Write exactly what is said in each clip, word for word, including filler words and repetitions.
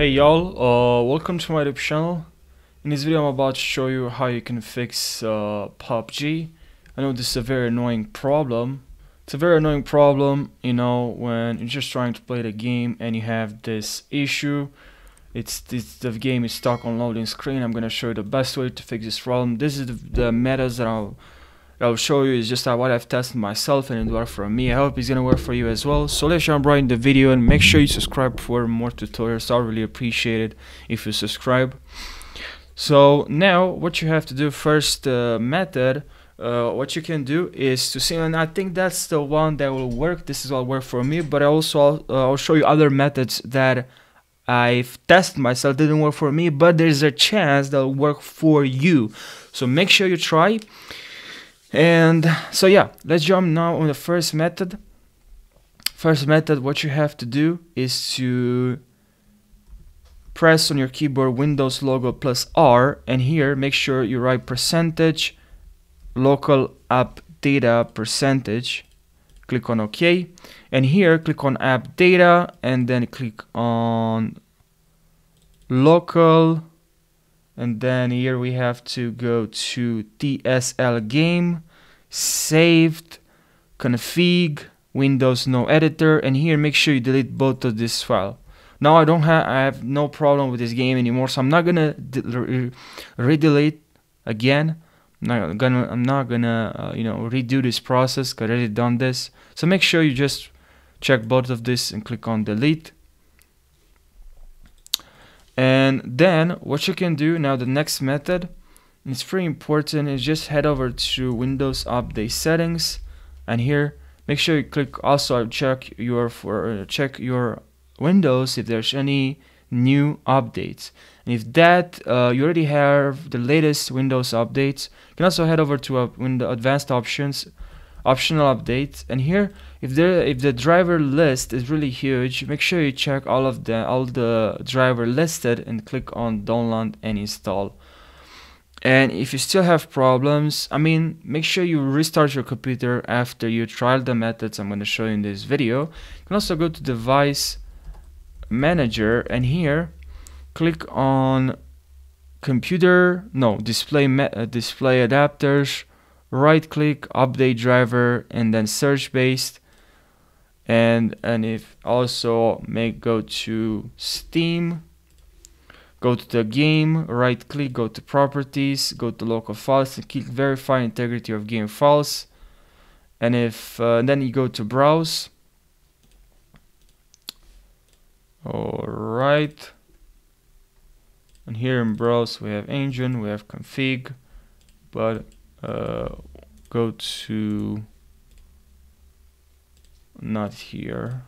Hey y'all, uh, welcome to my YouTube channel. In this video I'm about to show you how you can fix uh, P U B G. I know this is a very annoying problem. It's a very annoying problem, you know, when you're just trying to play the game and you have this issue. It's, it's the game is stuck on loading screen. I'm gonna show you the best way to fix this problem. This is the, the methods that I'll, I'll show you. It's just uh, what I've tested myself and it worked for me. I hope it's gonna work for you as well. So let's jump right in the video and make sure you subscribe for more tutorials. I really appreciate it if you subscribe. So now what you have to do first uh, method. Uh, what you can do is to see, and I think that's the one that will work. This is what worked for me, but I also uh, I'll show you other methods that I've tested myself, didn't work for me, but there's a chance that'll work for you. So make sure you try. And so yeah, let's jump now on the first method. First method, what you have to do is to press on your keyboard Windows logo plus R, and here make sure you write percentage local app data percentage, click on OK, and here click on app data and then click on local, and then here we have to go to T S L game, saved, config, Windows no editor, and here make sure you delete both of this file. Now I don't have I have no problem with this game anymore, so I'm not gonna re-delete again. I'm not gonna, I'm not gonna uh, you know, redo this process because I already done this. So make sure you just check both of this and click on delete. And then what you can do now, the next method, it's pretty important, is just head over to Windows Update settings, and here make sure you click also check your for uh, check your Windows if there's any new updates, and if that uh, you already have the latest Windows updates, you can also head over to uh, Windows advanced options, optional updates, and here if there if the driver list is really huge, make sure you check all of the all the driver listed and click on download and install. And if you still have problems, I mean, make sure you restart your computer after you trial the methods I'm going to show you in this video. You can also go to device manager and here click on computer no display uh, display adapters, right click, update driver, and then search based, and and if also make go to Steam, go to the game, right click, go to properties, go to local files and click verify integrity of game files, and if uh, then you go to browse. Alright, and here in browse we have engine, we have config, but uh, go to not here,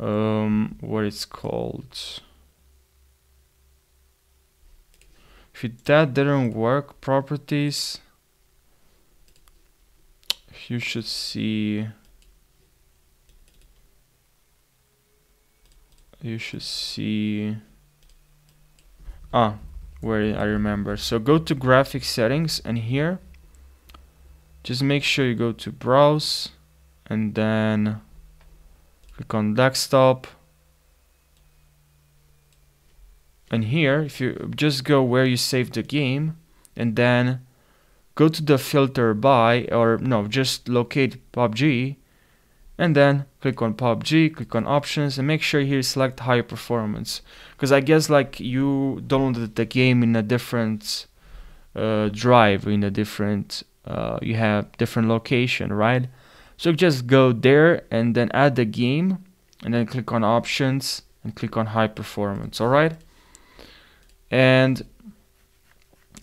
um, what it's called. If that didn't work, properties, you should see You should see, ah, where I remember. So go to graphics settings and here, just make sure you go to browse and then click on desktop. And here, if you just go where you saved the game and then go to the filter by, or no, just locate P U B G. And then click on P U B G, click on options, and make sure here select high performance, because I guess like you downloaded the game in a different uh, drive, in a different uh, you have different location, right? So just go there and then add the game and then click on options and click on high performance. All right, and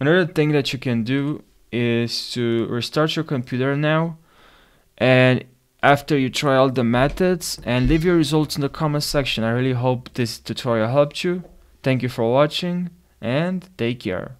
another thing that you can do is to restart your computer now, and after you try all the methods, and leave your results in the comment section. I really hope this tutorial helped you. Thank you for watching and take care.